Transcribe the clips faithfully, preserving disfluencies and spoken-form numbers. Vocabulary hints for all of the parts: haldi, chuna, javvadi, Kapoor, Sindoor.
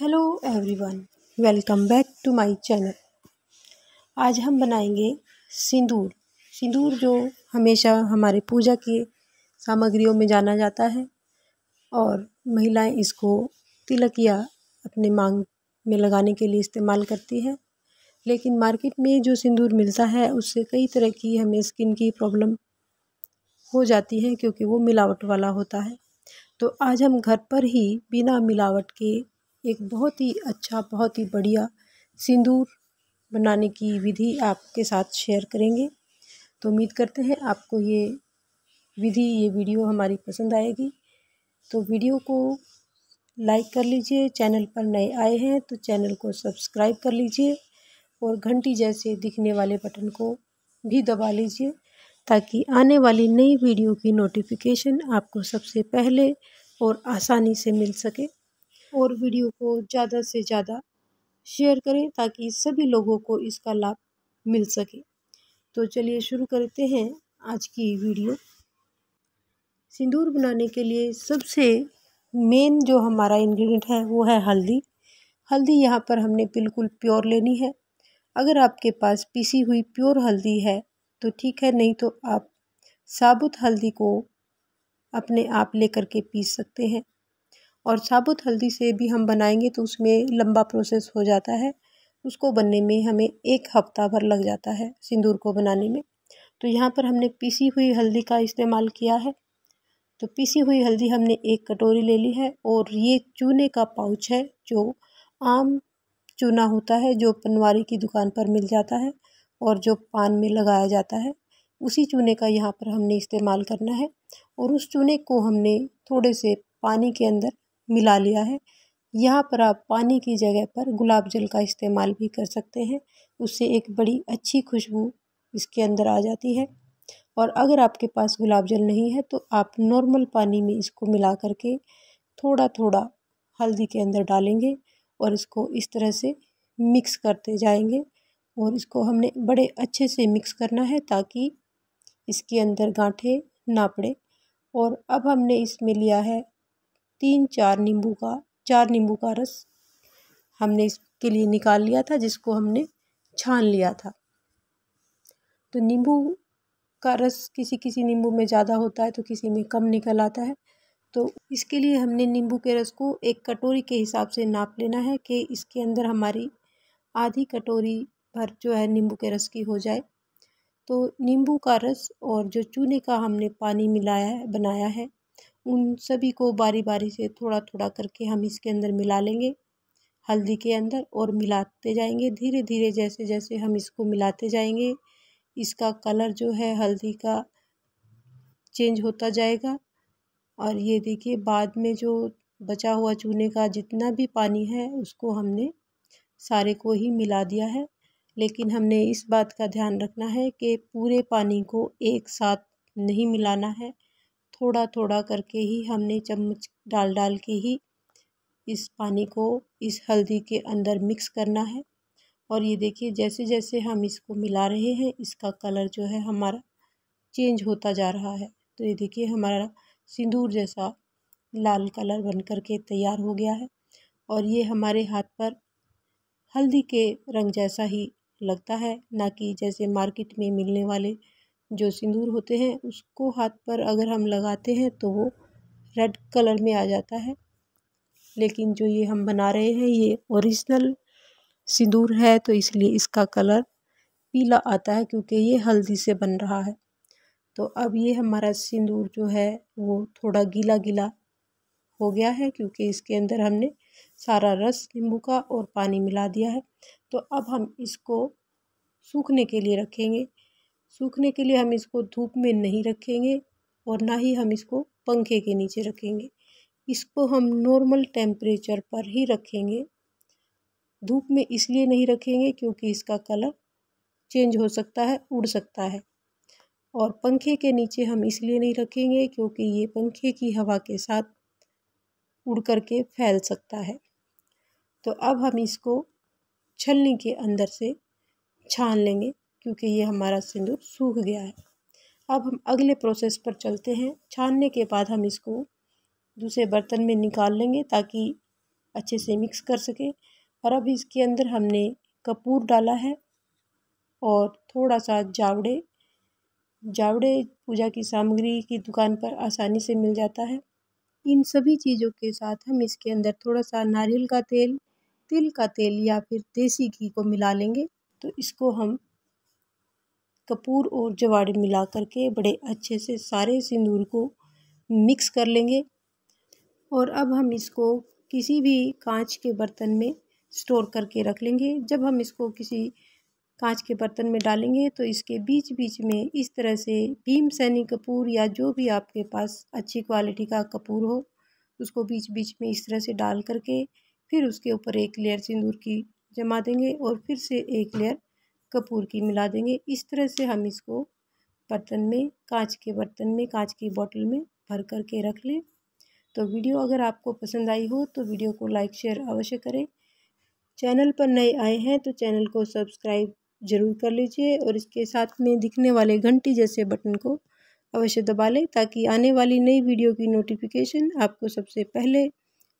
Hello everyone, welcome back to my channel. आज हम बनाएंगे सिंदूर। सिंदूर जो हमेशा हमारे पूजा की सामग्रियों में जाना जाता है और महिलाएं इसको तिलक या अपने मांग में लगाने के लिए इस्तेमाल करती है। लेकिन मार्केट में जो सिंदूर मिलता है उससे कई तरह की हमें स्किन की प्रॉब्लम हो जाती है क्योंकि वो मिलावट वाला होता है। तो आज हम घर पर ही बिना मिलावट के एक बहुत ही अच्छा, बहुत ही बढ़िया सिंदूर बनाने की विधि आपके साथ शेयर करेंगे। तो उम्मीद करते हैं आपको ये विधि, ये वीडियो हमारी पसंद आएगी। तो वीडियो को लाइक कर लीजिए, चैनल पर नए आए हैं तो चैनल को सब्सक्राइब कर लीजिए और घंटी जैसे दिखने वाले बटन को भी दबा लीजिए ताकि आने वाली नई वीडियो की नोटिफिकेशन आपको सबसे पहले और आसानी से मिल सके। और वीडियो को ज़्यादा से ज़्यादा शेयर करें ताकि सभी लोगों को इसका लाभ मिल सके। तो चलिए शुरू करते हैं आज की वीडियो। सिंदूर बनाने के लिए सबसे मेन जो हमारा इंग्रेडिएंट है वो है हल्दी। हल्दी यहाँ पर हमने बिल्कुल प्योर लेनी है। अगर आपके पास पीसी हुई प्योर हल्दी है तो ठीक है, नहीं तो आप साबुत हल्दी को अपने आप लेकर के पीस सकते हैं। और साबुत हल्दी से भी हम बनाएंगे तो उसमें लंबा प्रोसेस हो जाता है, उसको बनने में हमें एक हफ्ता भर लग जाता है सिंदूर को बनाने में। तो यहाँ पर हमने पीसी हुई हल्दी का इस्तेमाल किया है। तो पीसी हुई हल्दी हमने एक कटोरी ले ली है। और ये चूने का पाउच है, जो आम चूना होता है जो पनवारी की दुकान पर मिल जाता है और जो पान में लगाया जाता है, उसी चूने का यहाँ पर हमने इस्तेमाल करना है। और उस चूने को हमने थोड़े से पानी के अंदर मिला लिया है। यहाँ पर आप पानी की जगह पर गुलाब जल का इस्तेमाल भी कर सकते हैं, उससे एक बड़ी अच्छी खुशबू इसके अंदर आ जाती है। और अगर आपके पास गुलाब जल नहीं है तो आप नॉर्मल पानी में इसको मिला करके थोड़ा थोड़ा हल्दी के अंदर डालेंगे और इसको इस तरह से मिक्स करते जाएंगे। और इसको हमने बड़े अच्छे से मिक्स करना है ताकि इसके अंदर गांठें ना पड़े। और अब हमने इसमें लिया है तीन चार नींबू का चार नींबू का रस हमने इसके लिए निकाल लिया था, जिसको हमने छान लिया था। तो नींबू का रस किसी किसी नींबू में ज़्यादा होता है तो किसी में कम निकल आता है। तो इसके लिए हमने नींबू के रस को एक कटोरी के हिसाब से नाप लेना है कि इसके अंदर हमारी आधी कटोरी भर जो है नींबू के रस की हो जाए। तो नींबू का रस और जो चूने का हमने पानी मिलाया है, बनाया है, उन सभी को बारी बारी से थोड़ा थोड़ा करके हम इसके अंदर मिला लेंगे हल्दी के अंदर। और मिलाते जाएंगे धीरे धीरे। जैसे जैसे हम इसको मिलाते जाएंगे इसका कलर जो है हल्दी का चेंज होता जाएगा। और ये देखिए, बाद में जो बचा हुआ चूने का जितना भी पानी है उसको हमने सारे को ही मिला दिया है। लेकिन हमने इस बात का ध्यान रखना है कि पूरे पानी को एक साथ नहीं मिलाना है, थोड़ा थोड़ा करके ही हमने चम्मच डाल डाल के ही इस पानी को इस हल्दी के अंदर मिक्स करना है। और ये देखिए, जैसे जैसे हम इसको मिला रहे हैं इसका कलर जो है हमारा चेंज होता जा रहा है। तो ये देखिए, हमारा सिंदूर जैसा लाल कलर बन करके तैयार हो गया है। और ये हमारे हाथ पर हल्दी के रंग जैसा ही लगता है, ना कि जैसे मार्केट में मिलने वाले जो सिंदूर होते हैं उसको हाथ पर अगर हम लगाते हैं तो वो रेड कलर में आ जाता है। लेकिन जो ये हम बना रहे हैं ये ओरिजिनल सिंदूर है, तो इसलिए इसका कलर पीला आता है क्योंकि ये हल्दी से बन रहा है। तो अब ये हमारा सिंदूर जो है वो थोड़ा गीला गीला हो गया है क्योंकि इसके अंदर हमने सारा रस, नींबू का और पानी मिला दिया है। तो अब हम इसको सूखने के लिए रखेंगे। सूखने के लिए हम इसको धूप में नहीं रखेंगे और ना ही हम इसको पंखे के नीचे रखेंगे। इसको हम नॉर्मल टेम्परेचर पर ही रखेंगे। धूप में इसलिए नहीं रखेंगे क्योंकि इसका कलर चेंज हो सकता है, उड़ सकता है। और पंखे के नीचे हम इसलिए नहीं रखेंगे क्योंकि ये पंखे की हवा के साथ उड़ करके फैल सकता है। तो अब हम इसको छलनी के अंदर से छान लेंगे क्योंकि ये हमारा सिंदूर सूख गया है। अब हम अगले प्रोसेस पर चलते हैं। छानने के बाद हम इसको दूसरे बर्तन में निकाल लेंगे ताकि अच्छे से मिक्स कर सके। और अब इसके अंदर हमने कपूर डाला है और थोड़ा सा जावड़े जावड़े पूजा की सामग्री की दुकान पर आसानी से मिल जाता है। इन सभी चीज़ों के साथ हम इसके अंदर थोड़ा सा नारियल का तेल, तिल का तेल या फिर देसी घी को मिला लेंगे। तो इसको हम कपूर और जवाड़े मिला करके बड़े अच्छे से सारे सिंदूर को मिक्स कर लेंगे। और अब हम इसको किसी भी कांच के बर्तन में स्टोर करके रख लेंगे। जब हम इसको किसी कांच के बर्तन में डालेंगे तो इसके बीच बीच में इस तरह से भीम सैनी कपूर या जो भी आपके पास अच्छी क्वालिटी का कपूर हो उसको बीच बीच में इस तरह से डाल करके फिर उसके ऊपर एक लेयर सिंदूर की जमा देंगे और फिर से एक लेयर कपूर की मिला देंगे। इस तरह से हम इसको बर्तन में कांच के बर्तन में कांच की बोतल में भर करके रख लें। तो वीडियो अगर आपको पसंद आई हो तो वीडियो को लाइक शेयर अवश्य करें। चैनल पर नए आए हैं तो चैनल को सब्सक्राइब ज़रूर कर लीजिए और इसके साथ में दिखने वाले घंटी जैसे बटन को अवश्य दबा लें ताकि आने वाली नई वीडियो की नोटिफिकेशन आपको सबसे पहले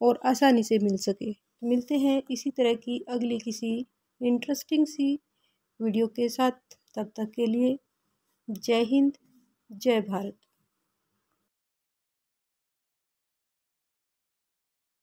और आसानी से मिल सके। मिलते हैं इसी तरह की अगली किसी इंटरेस्टिंग सी वीडियो के साथ। तब तक के लिए जय हिंद, जय भारत।